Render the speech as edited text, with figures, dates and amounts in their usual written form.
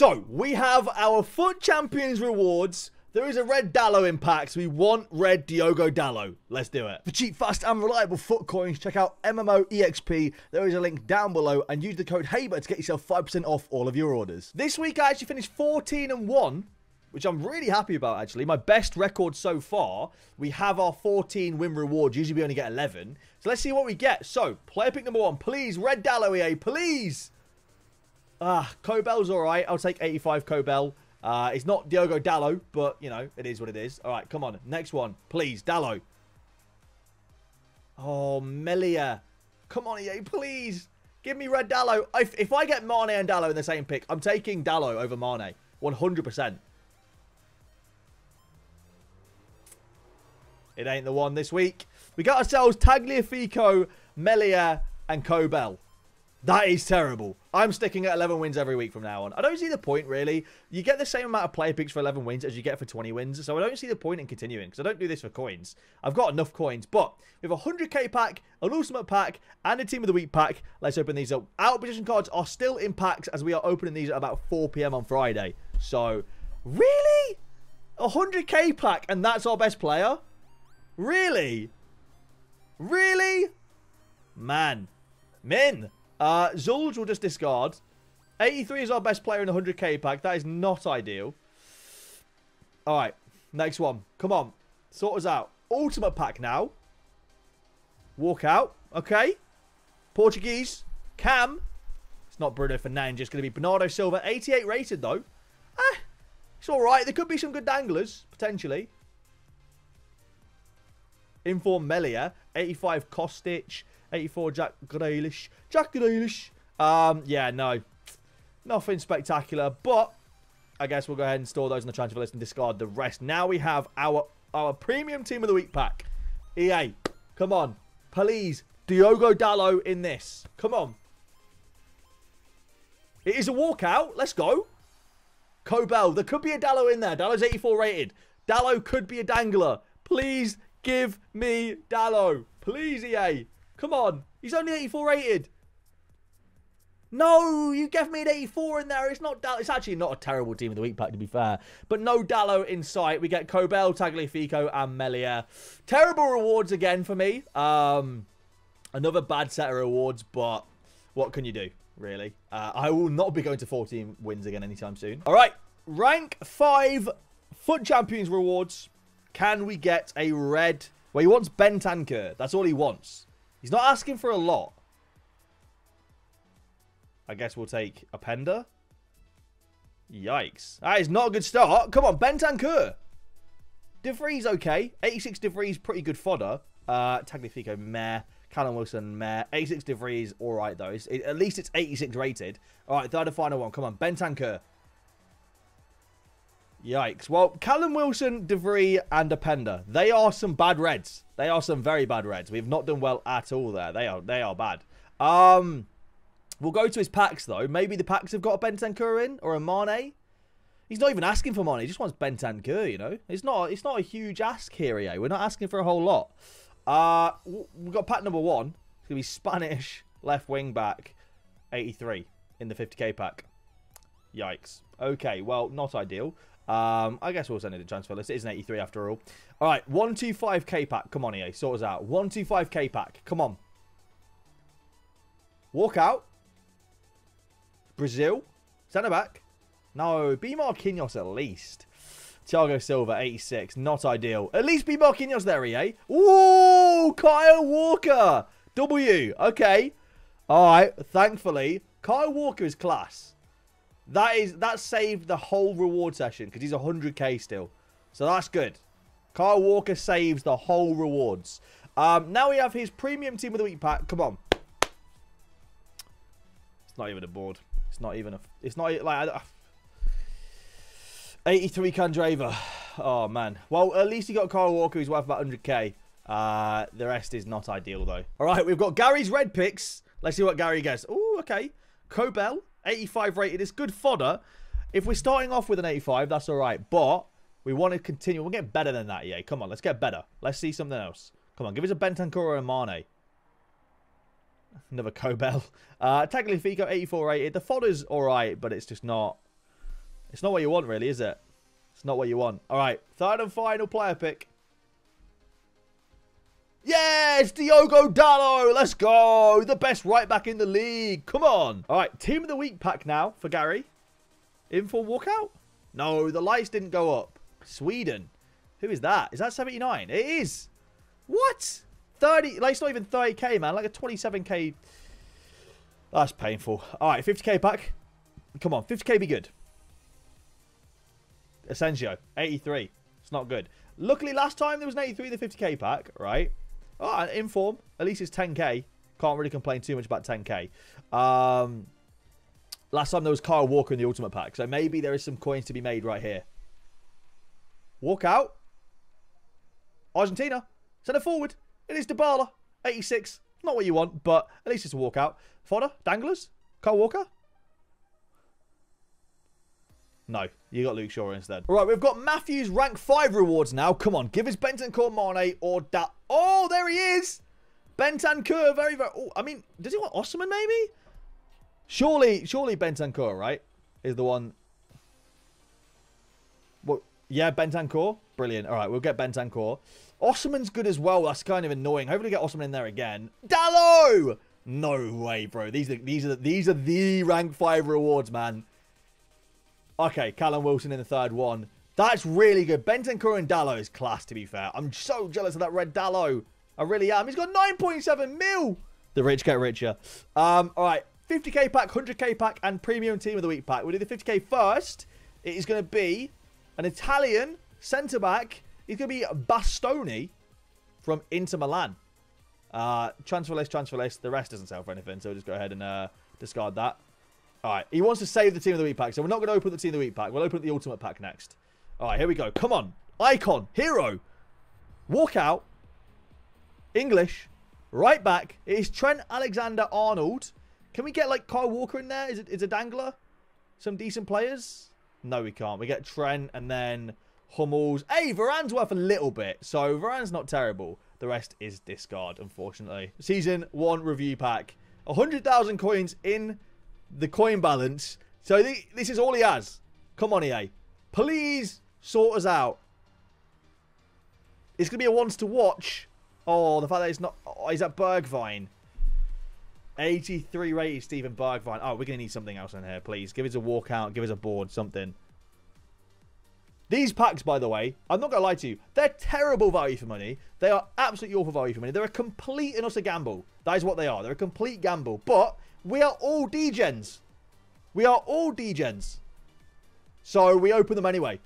So, we have our Foot Champions Rewards. There is a red Dalot in packs. We want red Diogo Dalot. Let's do it. For cheap, fast, and reliable Foot Coins, check out MMO EXP. There is a link down below, and use the code HABER to get yourself 5% off all of your orders. This week, I actually finished 14-1, which I'm really happy about, actually. My best record so far. We have our 14 win rewards. Usually, we only get 11. So, let's see what we get. So, player pick number one. Please, red Dalot, EA. Please. Ah, Kobel's all right. I'll take 85 Kobel. It's not Diogo Dalot, but, you know, it is what it is. All right, come on. Next one. Please, Dalot. Oh, Melia. Come on, EA, please. Give me red Dalot. If I get Mane and Dalot in the same pick, I'm taking Dalot over Mane. 100%. It ain't the one this week. We got ourselves Tagliafico, Melia, and Kobel. That is terrible. I'm sticking at 11 wins every week from now on. I don't see the point, really. You get the same amount of player picks for 11 wins as you get for 20 wins. So I don't see the point in continuing because I don't do this for coins. I've got enough coins. But we have a 100k pack, an ultimate pack, and a team of the week pack. Let's open these up. Our position cards are still in packs as we are opening these at about 4 PM on Friday. So, really? A 100k pack and that's our best player? Really? Really? Man. Min. Zulj will just discard. 83 is our best player in the 100k pack. That is not ideal. All right. Next one. Come on. Sort us out. Ultimate pack now. Walk out. Okay. Portuguese. Cam. It's not Bruno Fernandes. It's going to be Bernardo Silva. 88 rated, though. It's all right. There could be some good danglers, potentially. Inform Melia. 85 Kostic. 84, Jack Grealish. Jack Grealish. Yeah, no. Nothing spectacular, but I guess we'll go ahead and store those on the transfer list and discard the rest. Now we have our premium team of the week pack. EA, come on. Please, Diogo Dalot in this. Come on. It is a walkout. Let's go. Kobel. There could be a Dalot in there. Dalot's 84 rated. Dalot could be a dangler. Please give me Dalot. Please, EA. Come on. He's only 84 rated. No, you gave me an 84 in there. It's not Dalot. It's actually not a terrible team of the week pack, to be fair. But no Dalot in sight. We get Kobel, Tagliafico, and Melia. Terrible rewards again for me. Another bad set of rewards, but what can you do, really? I will not be going to 14 wins again anytime soon. All right. Rank 5 Foot Champions Rewards. Can we get a red? Well, he wants Bentancur. That's all he wants. He's not asking for a lot. I guess we'll take Appenda. Yikes. That is not a good start. Come on, Bentancur. De Vries, okay. 86 De Vries, pretty good fodder. Tagliafico, meh. Callum Wilson, meh. 86 De Vries, all right, though. At least it's 86 rated. All right, third and final one. Come on, Bentancur. Yikes. Well, Callum Wilson, De Vrij, and Appenda. They are some bad reds. They are some very bad reds. We've not done well at all there. They are bad. We'll go to his packs, though. Maybe the packs have got a Bentancur in or a Mane. He's not even asking for Mane. He just wants Bentancur, you know. It's not a huge ask here, EA. We're not asking for a whole lot. We've got pack number 1. It's going to be Spanish left wing back. 83 in the 50k pack. Yikes. Okay, well, not ideal. I guess we'll send it to transfer list. It is an 83 after all. All right, 125k pack. Come on, EA. Sort us out. 125k pack. Come on. Walk out. Brazil. Centre back. No, be Marquinhos at least. Thiago Silva, 86. Not ideal. At least be Marquinhos there, EA. Ooh, Kyle Walker. W. Okay. All right. Thankfully, Kyle Walker is class. That saved the whole reward session because he's 100k still. So that's good. Kyle Walker saves the whole rewards. Now we have his premium team of the week pack. Come on. It's not even a board. It's not like 83 Candreva. Oh man. Well, at least he got Kyle Walker who's worth about 100k. The rest is not ideal though. All right, we've got Gary's red picks. Let's see what Gary gets. Ooh, okay. Kobel. 85 rated. It's good fodder. If we're starting off with an 85, that's all right. But we want to continue. We'll get better than that, EA. Come on, let's get better. Let's see something else. Come on, give us a Bentancur or a Mane. Another Kobel. Tagliafico, 84 rated. The fodder's all right, but it's just not... It's not what you want, really, is it? It's not what you want. All right, third and final player pick. Yes, Diogo Dalot. Let's go. The best right back in the league. Come on. All right, team of the week pack now for Gary. In for walkout? No, the lights didn't go up. Sweden. Who is that? Is that 79? It is. What? 30. Like, it's not even 30k, man. Like a 27k. That's painful. All right, 50k pack. Come on, 50k be good. Asensio, 83. It's not good. Luckily, last time there was an 83 in the 50k pack, right? Oh, in form. At least it's 10k. Can't really complain too much about 10k. Last time there was Kyle Walker in the ultimate pack. So maybe there is some coins to be made right here. Walk out. Argentina. Send it forward. It is Dybala. 86. Not what you want, but at least it's a walkout. Fodder. Danglers. Kyle Walker. No, you got Luke Shaw instead. All right, we've got Matthew's rank 5 rewards now. Come on, give us Bentancur, Mane, or that. Oh, there he is. Bentancur, very, very... Oh, I mean, does he want Osman, maybe? Surely Bentancur, right, is the one. Well, yeah, Bentancur. Brilliant. All right, we'll get Bentancur. Osman's good as well. That's kind of annoying. Hopefully get Osman in there again. Dalot! No way, bro. These are the rank 5 rewards, man. Okay, Callum Wilson in the third one. That's really good. Bentancur and Dalot is class, to be fair. I'm so jealous of that red Dalot. I really am. He's got 9.7 mil. The rich get richer. All right, 50k pack, 100k pack, and premium team of the week pack. We'll do the 50k first. It is going to be an Italian centre-back. He's going to be Bastoni from Inter Milan. Transfer list. The rest doesn't sell for anything, so just go ahead and discard that. All right, he wants to save the Team of the Week pack, so we're not going to open the Team of the Week pack. We'll open up the Ultimate pack next. All right, here we go. Come on. Icon, hero, walkout, English, right back. It is Trent Alexander-Arnold. Can we get, like, Kyle Walker in there? Is it a Dangler? Some decent players? No, we can't. We get Trent and then Hummels. Hey, Varane's worth a little bit, so Varane's not terrible. The rest is discard, unfortunately. Season 1 review pack. 100,000 coins in... the coin balance. So this is all he has. Come on, EA. Please sort us out. It's going to be a once to watch. Oh, the fact that it's not... Oh, he's at Bergwijn. 83 rated Steven Bergwijn. Oh, we're going to need something else in here, please. Give us a walkout. Give us a board. Something. These packs, by the way, I'm not going to lie to you. They're terrible value for money. They are absolutely awful value for money. They're a complete and utter gamble. That is what they are. They're a complete gamble. But... we are all degens. We are all degens. So we open them anyway.